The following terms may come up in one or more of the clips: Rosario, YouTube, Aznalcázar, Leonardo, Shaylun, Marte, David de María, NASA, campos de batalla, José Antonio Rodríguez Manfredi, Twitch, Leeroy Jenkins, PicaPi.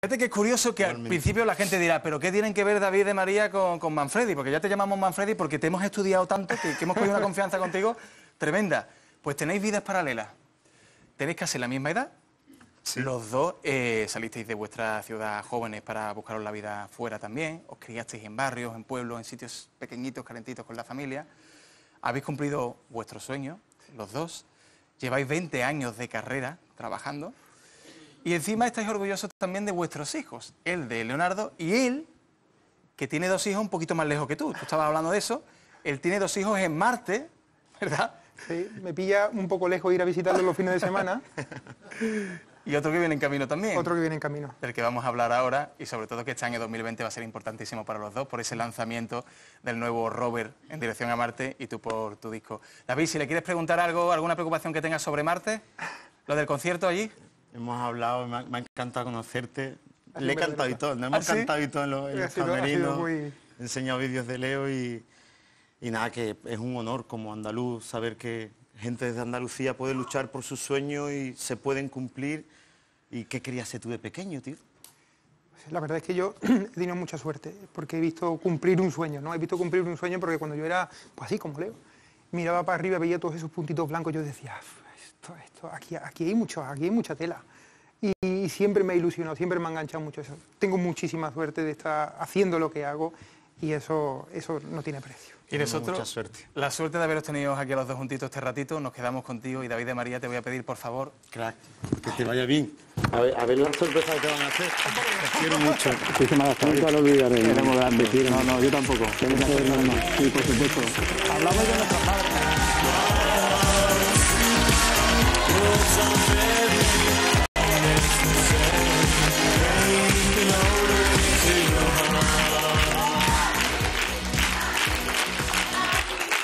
Fíjate que curioso que al principio la gente dirá, pero ¿qué tienen que ver David de María con Manfredi? Porque ya te llamamos Manfredi porque te hemos estudiado tanto que hemos cogido una confianza contigo tremenda. Pues tenéis vidas paralelas, tenéis casi la misma edad, sí. Los dos salisteis de vuestra ciudad jóvenes para buscaros la vida fuera también, os criasteis en barrios, en pueblos, en sitios pequeñitos, calentitos con la familia, habéis cumplido vuestros sueños, los dos, lleváis 20 años de carrera trabajando. Y encima estáis orgullosos también de vuestros hijos, el de Leonardo y él, que tiene dos hijos un poquito más lejos que tú. Tú estabas hablando de eso. Él tiene dos hijos en Marte, ¿verdad? Sí, me pilla un poco lejos ir a visitarlo los fines de semana. Y otro que viene en camino también. Otro que viene en camino. Del que vamos a hablar ahora y sobre todo que este año 2020 va a ser importantísimo para los dos por ese lanzamiento del nuevo rover en dirección a Marte y tú por tu disco. David, si le quieres preguntar algo, alguna preocupación que tengas sobre Marte, lo del concierto allí... Hemos hablado, me ha encantado conocerte. Le he cantado y todo, nos hemos cantado y todo en los camerinos. Muy... He enseñado vídeos de Leo y nada, que es un honor como andaluz saber que gente desde Andalucía puede luchar por sus sueños y se pueden cumplir. ¿Y qué querías ser tú de pequeño, tío? La verdad es que yo he tenido mucha suerte porque he visto cumplir un sueño, ¿no? He visto cumplir un sueño porque cuando yo era, pues así como Leo, miraba para arriba, veía todos esos puntitos blancos, yo decía... Aquí hay mucha tela y siempre me ha ilusionado, siempre me ha enganchado mucho eso. Tengo muchísima suerte de estar haciendo lo que hago y eso no tiene precio. Y nosotros, la suerte de haberos tenido aquí a los dos juntitos este ratito, nos quedamos contigo y David de María te voy a pedir, por favor... Crack, que te vaya bien. A ver las sorpresas que te van a hacer. Te quiero mucho. Muchísimas gracias. Nunca lo olvidaré. No, yo tampoco. Tenemos que hacer normal. Sí, por supuesto. Hablamos de nuestra madre.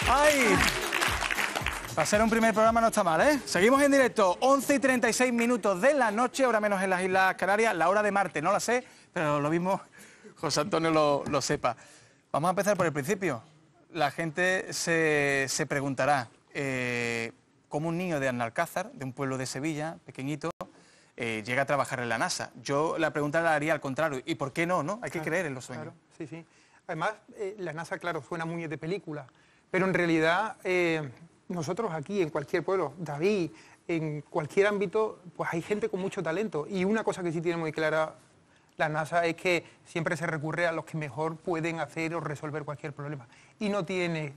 ¡Ay! Para ser un primer programa no está mal, ¿eh? Seguimos en directo, 11:36 de la noche, hora menos en las Islas Canarias, la hora de Marte, no la sé, pero lo mismo José Antonio lo sepa. Vamos a empezar por el principio. La gente se preguntará... como un niño de Aznalcázar, de un pueblo de Sevilla, pequeñito, llega a trabajar en la NASA. Yo la pregunta la haría al contrario. ¿Y por qué no? Hay que creer en los sueños. Claro, sí, sí. Además, la NASA, claro, suena muy de película, pero en realidad nosotros aquí, en cualquier pueblo, David, en cualquier ámbito, pues hay gente con mucho talento. Y una cosa que sí tiene muy clara la NASA es que siempre se recurre a los que mejor pueden hacer o resolver cualquier problema. Y no tiene...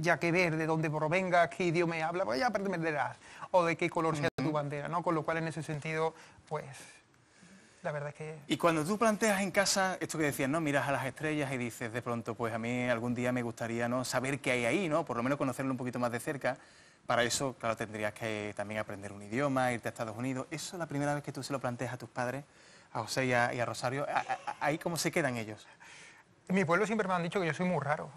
ya que ver de dónde provengas, qué idioma hablas, pues ya aprenderás, o de qué color sea tu bandera, ¿no? Con lo cual, en ese sentido, pues, la verdad es que... Y cuando tú planteas en casa, esto que decías, ¿no? Miras a las estrellas y dices, de pronto, pues a mí algún día me gustaría, ¿no? Saber qué hay ahí, ¿no? Por lo menos conocerlo un poquito más de cerca. Para eso, claro, tendrías que también aprender un idioma, irte a Estados Unidos. Eso, la primera vez que tú se lo planteas a tus padres, a José y a Rosario, ¿ahí cómo se quedan ellos? En mi pueblo siempre me han dicho que yo soy muy raro.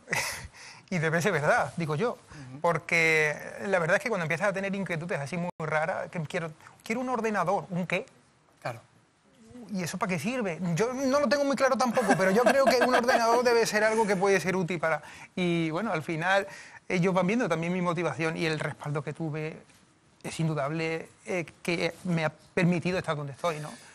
Y debe ser verdad, digo yo, porque la verdad es que cuando empiezas a tener inquietudes así muy raras, que quiero un ordenador, ¿un qué? Claro. ¿Y eso para qué sirve? Yo no lo tengo muy claro tampoco, pero yo creo que un ordenador debe ser algo que puede ser útil para... Y bueno, al final ellos van viendo también mi motivación y el respaldo que tuve es indudable que me ha permitido estar donde estoy, ¿no?